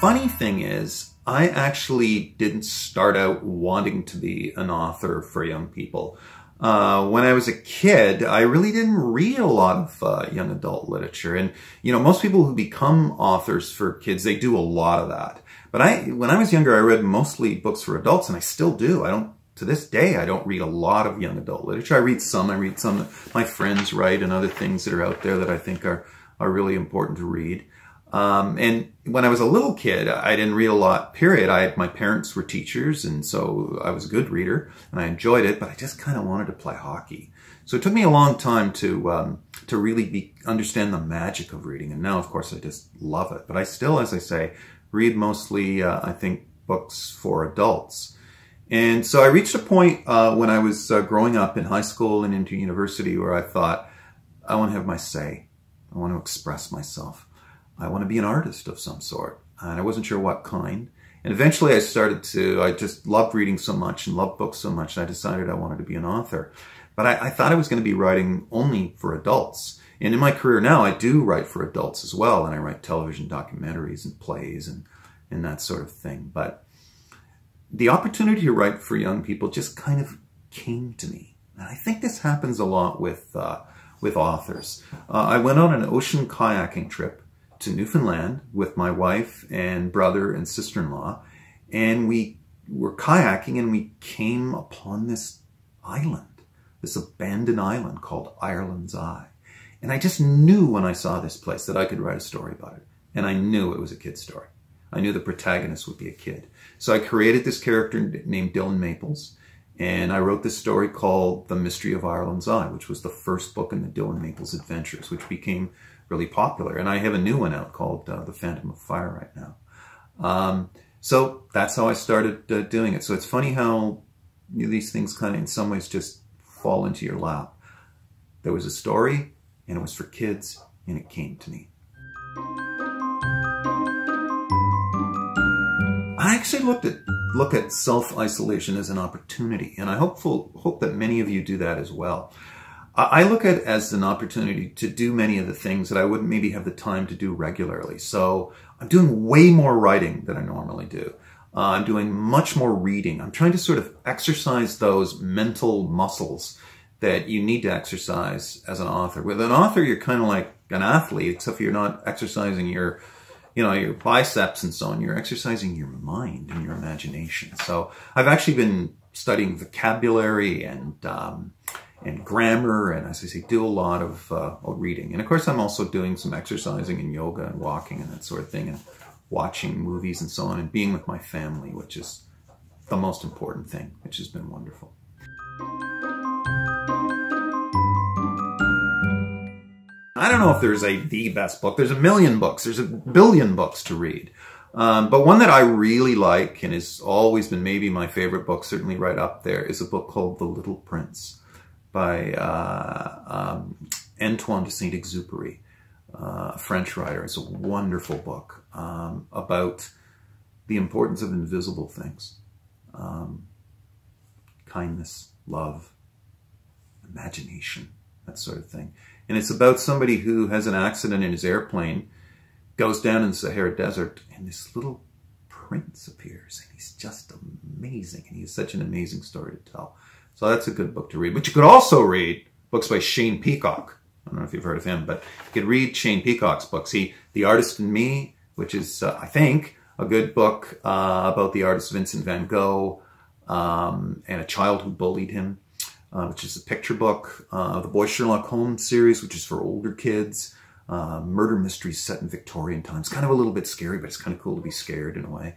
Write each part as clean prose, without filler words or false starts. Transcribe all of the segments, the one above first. funny thing is, I actually didn't start out wanting to be an author for young people. When I was a kid, I really didn't read a lot of young adult literature. And, you know, most people who become authors for kids, they do a lot of that. But when I was younger, I read mostly books for adults, and I still do. To this day, I don't read a lot of young adult literature. I read some that my friends write and other things that are out there that I think are really important to read. And when I was a little kid, I didn't read a lot, period. My parents were teachers, and so I was a good reader, and I enjoyed it, but I just kind of wanted to play hockey. So it took me a long time to really understand the magic of reading, and now, of course, I just love it. But I still, as I say, read mostly, I think, books for adults. And so I reached a point when I was growing up in high school and into university where I thought, I want to have my say. I want to express myself. I want to be an artist of some sort, and I wasn't sure what kind. And eventually I just loved reading so much and loved books so much, and I decided I wanted to be an author. But I thought I was going to be writing only for adults. And in my career now, I do write for adults as well, and I write television documentaries and plays and that sort of thing. But the opportunity to write for young people just kind of came to me. And I think this happens a lot with authors. I went on an ocean kayaking trip to Newfoundland with my wife and brother and sister-in-law, and we were kayaking and we came upon this island, this abandoned island called Ireland's Eye. And I just knew when I saw this place that I could write a story about it, and I knew it was a kid's story. I knew the protagonist would be a kid. So I created this character named Dylan Maples, and I wrote this story called The Mystery of Ireland's Eye, which was the first book in the Dylan Maples Adventures, which became really popular. And I have a new one out called The Phantom of Fire right now. So that's how I started doing it. So it's funny how these things kind of in some ways just fall into your lap. There was a story, and it was for kids, and it came to me. I actually look at self-isolation as an opportunity, and I hope that many of you do that as well. I look at it as an opportunity to do many of the things that I wouldn't maybe have the time to do regularly. So I'm doing way more writing than I normally do. I'm doing much more reading. I'm trying to sort of exercise those mental muscles that you need to exercise as an author. With an author, you're kind of like an athlete, except you're not exercising your, you know, your biceps and so on. You're exercising your mind and your imagination. So I've actually been studying vocabulary and grammar, and as I say, do a lot of reading. And of course, I'm also doing some exercising and yoga and walking and that sort of thing, and watching movies and so on, and being with my family, which is the most important thing, which has been wonderful. I don't know if there's the best book. There's a million books. There's a billion books to read. But one that I really like and has always been maybe my favorite book, certainly right up there, is a book called The Little Prince by Antoine de Saint-Exupéry, a French writer. It's a wonderful book about the importance of invisible things. Kindness, love, imagination, that sort of thing. And it's about somebody who has an accident in his airplane, goes down in the Sahara Desert, and this little prince appears, and he's just amazing, and he's such an amazing story to tell. So that's a good book to read. But you could also read books by Shane Peacock. I don't know if you've heard of him, but you could read Shane Peacock's books. The Artist and Me, which is, I think, a good book about the artist Vincent van Gogh and a child who bullied him, which is a picture book. The Boy Sherlock Holmes series, which is for older kids. Murder mysteries set in Victorian times. Kind of a little bit scary, but it's kind of cool to be scared in a way.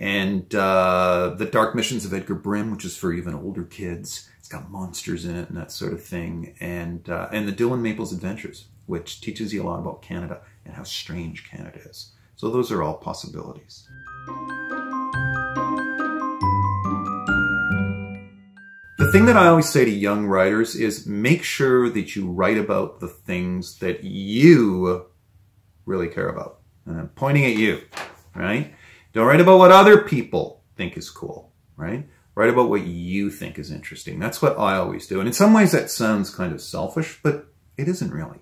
And The Dark Missions of Edgar Brim, which is for even older kids. It's got monsters in it and that sort of thing. And The Dylan Maples Adventures, which teaches you a lot about Canada and how strange Canada is. So those are all possibilities. The thing that I always say to young writers is make sure that you write about the things that you really care about. And I'm pointing at you, right? Don't write about what other people think is cool, right? Write about what you think is interesting. That's what I always do. And in some ways that sounds kind of selfish, but it isn't really.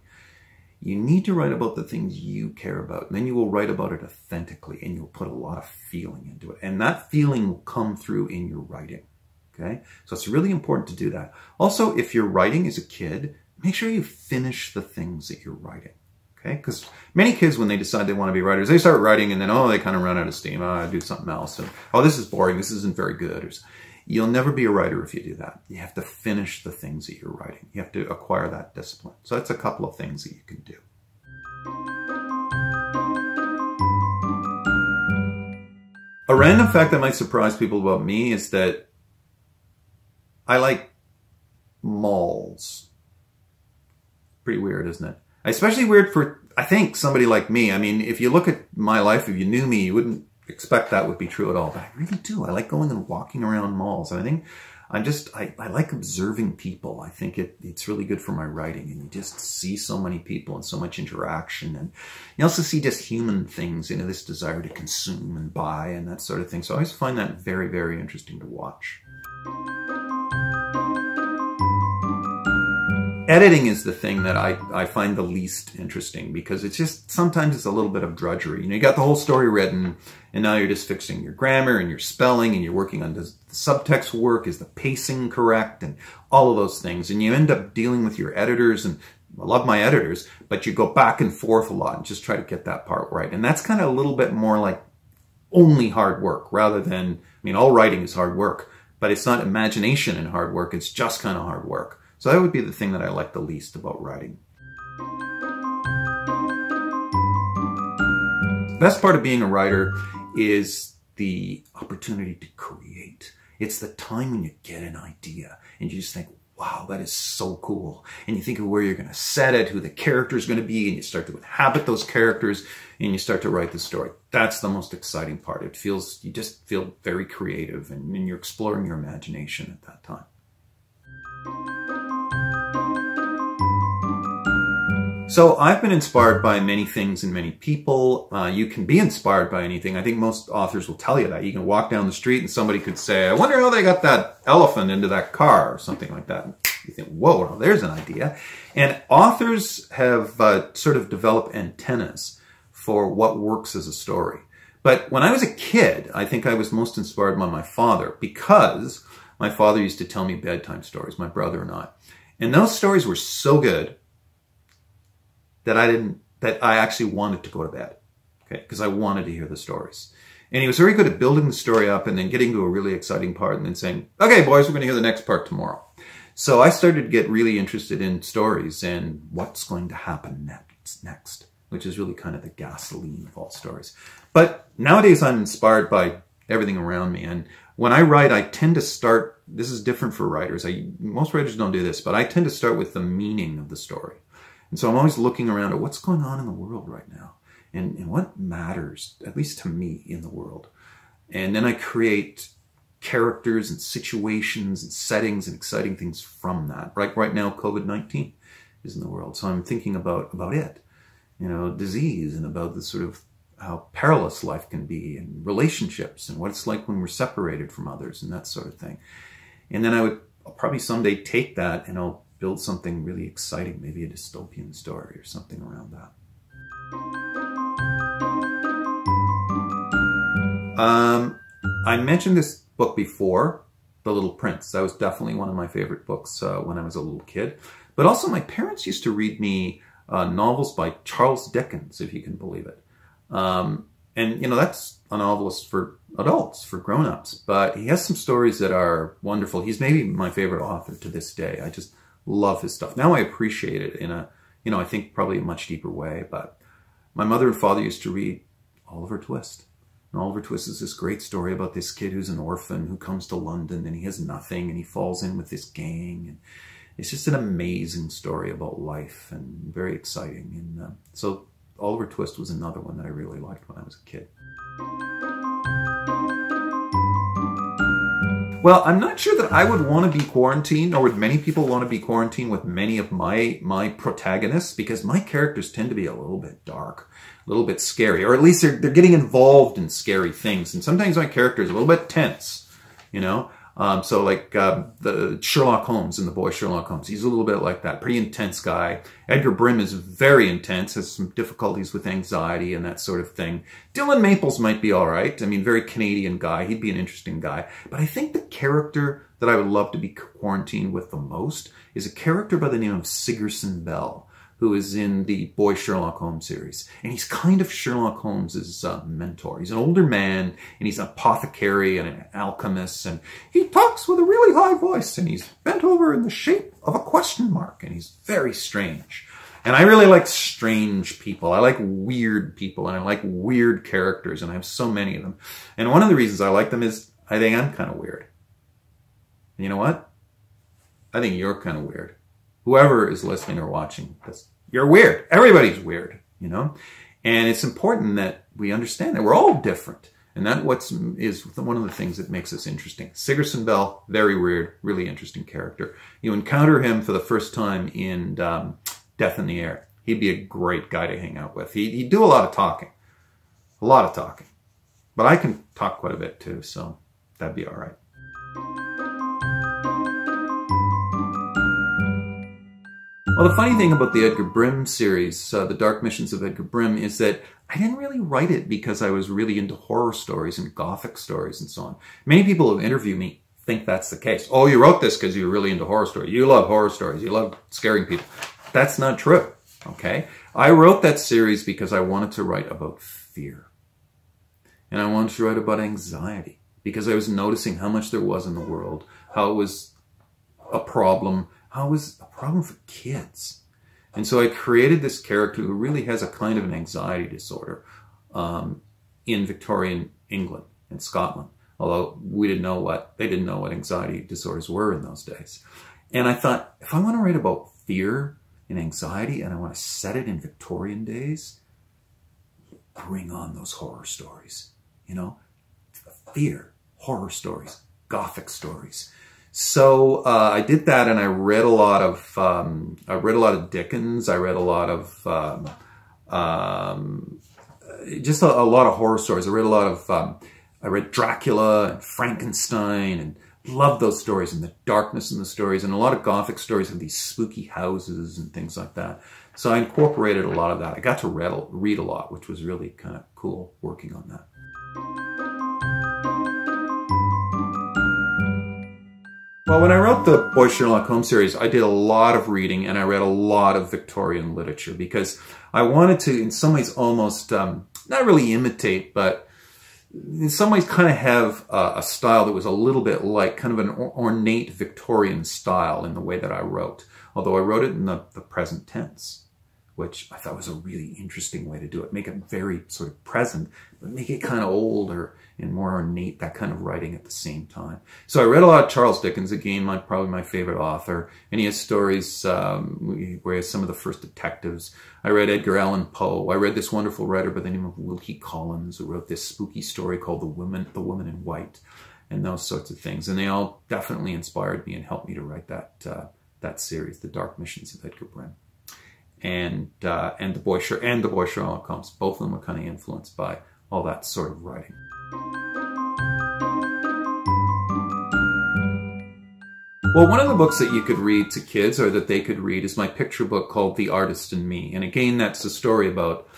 You need to write about the things you care about, and then you will write about it authentically, and you'll put a lot of feeling into it. And that feeling will come through in your writing, okay? So it's really important to do that. Also, if you're writing as a kid, make sure you finish the things that you're writing, okay? Because many kids, when they decide they want to be writers, they start writing, and then, oh, they kind of run out of steam. Oh, I do something else. And, oh, this is boring. This isn't very good. Or, you'll never be a writer if you do that. You have to finish the things that you're writing. You have to acquire that discipline. So that's a couple of things that you can do. A random fact that might surprise people about me is that I like malls. Pretty weird, isn't it? Especially weird for, I think, somebody like me. I mean, if you look at my life, if you knew me, you wouldn't expect that would be true at all, but I really do. I like going and walking around malls, and I think I like observing people. I think it's really good for my writing, and you just see so many people and so much interaction, and you also see just human things, you know, this desire to consume and buy and that sort of thing. So I always find that very, very interesting to watch. Editing is the thing that I find the least interesting, because it's just, sometimes it's a little bit of drudgery. You know, you got the whole story written, and now you're just fixing your grammar and your spelling, and you're working on, does the subtext work? Is the pacing correct? And all of those things. And you end up dealing with your editors, and I love my editors, but you go back and forth a lot and just try to get that part right. And that's kind of a little bit more like only hard work, rather than, I mean, all writing is hard work, but it's not imagination and hard work. It's just kind of hard work. So that would be the thing that I like the least about writing. The best part of being a writer is the opportunity to create. It's the time when you get an idea and you just think, wow, that is so cool. And you think of where you're going to set it, who the character is going to be, and you start to inhabit those characters, and you start to write the story. That's the most exciting part. It feels, you just feel very creative, and you're exploring your imagination at that time. So I've been inspired by many things and many people. You can be inspired by anything. I think most authors will tell you that. You can walk down the street and somebody could say, I wonder how they got that elephant into that car, or something like that. And you think, whoa, well, there's an idea. And authors have sort of developed antennas for what works as a story. But when I was a kid, I think I was most inspired by my father, because my father used to tell me bedtime stories, my brother and I. And those stories were so good that I actually wanted to go to bed, okay? Because I wanted to hear the stories. And he was very good at building the story up and then getting to a really exciting part and then saying, okay, boys, we're going to hear the next part tomorrow. So I started to get really interested in stories and what's going to happen next, which is really kind of the gasoline of all stories. But nowadays I'm inspired by everything around me. And when I write, I tend to start, this is different for writers. Most writers don't do this, but I tend to start with the meaning of the story. And so I'm always looking around at what's going on in the world right now, and what matters, at least to me, in the world. And then I create characters and situations and settings and exciting things from that. Right now, COVID-19 is in the world. So I'm thinking about it, you know, disease, and about the sort of how perilous life can be, and relationships, and what it's like when we're separated from others, and that sort of thing. And then I'll probably someday take that and I'll build something really exciting, maybe a dystopian story or something around that. I mentioned this book before, The Little Prince. That was definitely one of my favorite books when I was a little kid. But also my parents used to read me novels by Charles Dickens, if you can believe it. And, you know, that's a novelist for adults, for grown-ups, but he has some stories that are wonderful. He's maybe my favorite author to this day. I just love his stuff. Now I appreciate it in a, you know, I think probably a much deeper way, but my mother and father used to read Oliver Twist. And Oliver Twist is this great story about this kid who's an orphan who comes to London, and he has nothing, and he falls in with this gang. And it's just an amazing story about life, and very exciting. And so Oliver Twist was another one that I really liked when I was a kid. Well, I'm not sure that I would want to be quarantined, or would many people want to be quarantined with many of my protagonists, because my characters tend to be a little bit dark, a little bit scary, or at least they're getting involved in scary things. And sometimes my character is a little bit tense, you know. So like the Sherlock Holmes and The Boy Sherlock Holmes, he's a little bit like that, pretty intense guy. Edgar Brim is very intense, has some difficulties with anxiety and that sort of thing. Dylan Maples might be all right. I mean, very Canadian guy. He'd be an interesting guy. But I think the character that I would love to be quarantined with the most is a character by the name of Sigerson Bell, who is in the Boy Sherlock Holmes series. And he's kind of Sherlock Holmes' mentor. He's an older man, and he's an apothecary and an alchemist, and he talks with a really high voice, and he's bent over in the shape of a question mark, and he's very strange. And I really like strange people. I like weird people, and I like weird characters, and I have so many of them. And one of the reasons I like them is I think I'm kind of weird. And you know what? I think you're kind of weird. Whoever is listening or watching this, you're weird. Everybody's weird, you know? And it's important that we understand that we're all different. And that is one of the things that makes us interesting. Sigerson Bell, very weird, really interesting character. You encounter him for the first time in Death in the Air. He'd be a great guy to hang out with. He'd do a lot of talking. But I can talk quite a bit too, so that'd be all right. Well, the funny thing about the Edgar Brim series, The Dark Missions of Edgar Brim, is that I didn't really write it because I was really into horror stories and gothic stories and so on. Many people who interview me think that's the case. Oh, you wrote this because you're really into horror stories. You love horror stories. You love scaring people. That's not true, okay? I wrote that series because I wanted to write about fear. And I wanted to write about anxiety because I was noticing how much there was in the world, how it was a problem, how it was a problem for kids. And so I created this character who really has a kind of an anxiety disorder in Victorian England and Scotland, although they didn't know what anxiety disorders were in those days. And I thought, if I want to write about fear and anxiety and I want to set it in Victorian days, bring on those horror stories, you know, fear, horror stories, gothic stories. So I did that, and I read a lot of Dickens. I read a lot of just a lot of horror stories. I read a lot of I read Dracula and Frankenstein, and loved those stories and the darkness in the stories, and a lot of gothic stories of these spooky houses and things like that. So I incorporated a lot of that. I got to read a lot, which was really kind of cool working on that. Well, when I wrote the Boy Sherlock Holmes series, I did a lot of reading, and I read a lot of Victorian literature because I wanted to, in some ways, almost, not really imitate, but in some ways kind of have a style that was a little bit like kind of an ornate Victorian style in the way that I wrote, although I wrote it in the present tense, which I thought was a really interesting way to do it. Make it very sort of present, but make it kind of older and more ornate, that kind of writing at the same time. So I read a lot of Charles Dickens, again, probably my favorite author, and he has stories where he has some of the first detectives. I read Edgar Allan Poe. I read this wonderful writer by the name of Wilkie Collins, who wrote this spooky story called The Woman in White, and those sorts of things. And they all definitely inspired me and helped me to write that series, The Dark Missions of Edgar Brim. And The Boy Sherlock Holmes. Both of them were kind of influenced by all that sort of writing. Well, one of the books that you could read to kids, or that they could read, is my picture book called The Artist and Me. And again, that's a story about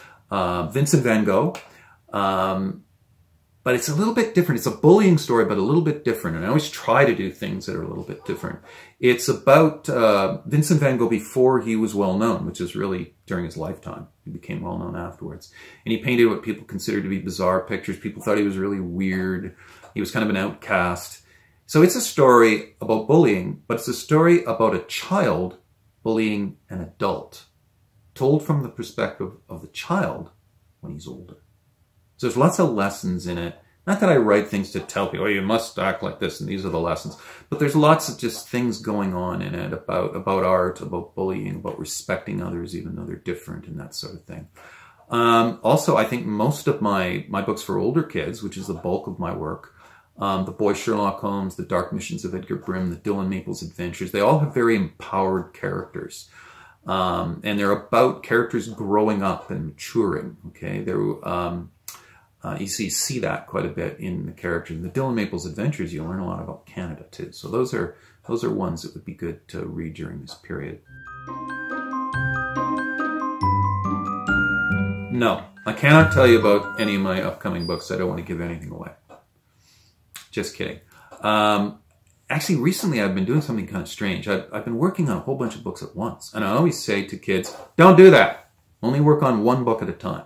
Vincent van Gogh. But it's a little bit different. It's a bullying story, but a little bit different. And I always try to do things that are a little bit different. It's about Vincent van Gogh before he was well-known, which is really during his lifetime. He became well-known afterwards. And he painted what people considered to be bizarre pictures. People thought he was really weird. He was kind of an outcast. So it's a story about bullying, but it's a story about a child bullying an adult, told from the perspective of the child when he's older. So there's lots of lessons in it. Not that I write things to tell people, oh, you must act like this and these are the lessons, but there's lots of just things going on in it about art, about bullying, about respecting others even though they're different and that sort of thing. Also, I think most of my books for older kids, which is the bulk of my work, The Boy Sherlock Holmes, The Dark Missions of Edgar Brim, The Dylan Maples Adventures, they all have very empowered characters. And they're about characters growing up and maturing, okay? They're You see that quite a bit in the characters. In the Dylan Maples Adventures, you learn a lot about Canada too. So those are ones that would be good to read during this period. No, I cannot tell you about any of my upcoming books. I don't want to give anything away. Just kidding. Actually, recently I've been doing something kind of strange. I've been working on a whole bunch of books at once. And I always say to kids, don't do that. Only work on one book at a time.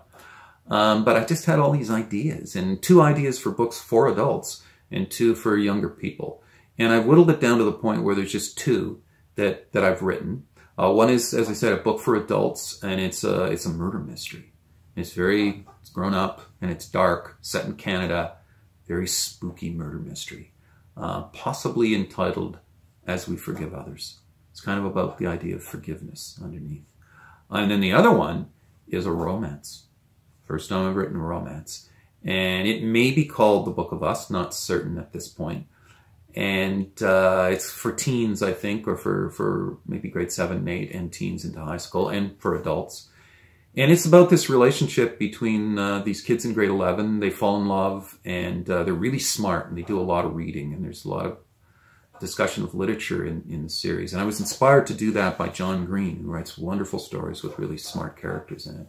But I just had all these ideas, and 2 ideas for books for adults and 2 for younger people. And I've whittled it down to the point where there's just 2 that I've written. One is, as I said, a book for adults, and it's a murder mystery. It's grown up, and it's dark, set in Canada. Very spooky murder mystery. Possibly entitled As We Forgive Others. It's kind of about the idea of forgiveness underneath. And then the other one is a romance. First time I've written a romance. And it may be called The Book of Us, not certain at this point. And it's for teens, I think, or for maybe grade 7 and 8 and teens into high school, and for adults. And it's about this relationship between these kids in grade 11. They fall in love, and they're really smart, and they do a lot of reading. And there's a lot of discussion of literature in the series. And I was inspired to do that by John Green, who writes wonderful stories with really smart characters in it.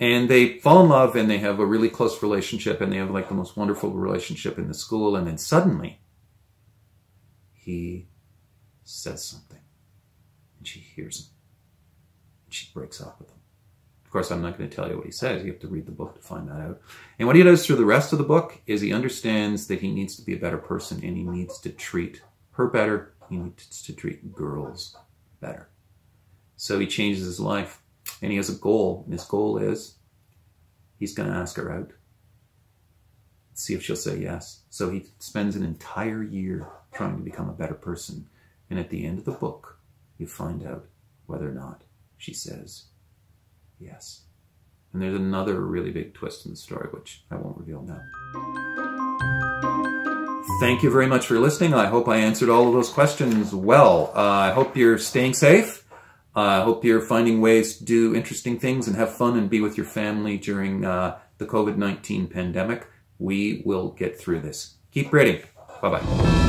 And they fall in love, and they have a really close relationship, and they have like the most wonderful relationship in the school. And then suddenly, he says something, and she hears him, and she breaks up with him. Of course, I'm not going to tell you what he says. You have to read the book to find that out. And what he does through the rest of the book is he understands that he needs to be a better person, and he needs to treat her better. He needs to treat girls better. So he changes his life, and he has a goal. And his goal is he's going to ask her out, see if she'll say yes. So he spends an entire year trying to become a better person. And at the end of the book, you find out whether or not she says yes. And there's another really big twist in the story, which I won't reveal now. Thank you very much for listening. I hope I answered all of those questions well. I hope you're staying safe. I hope you're finding ways to do interesting things and have fun and be with your family during the COVID-19 pandemic. We will get through this. Keep reading. Bye-bye.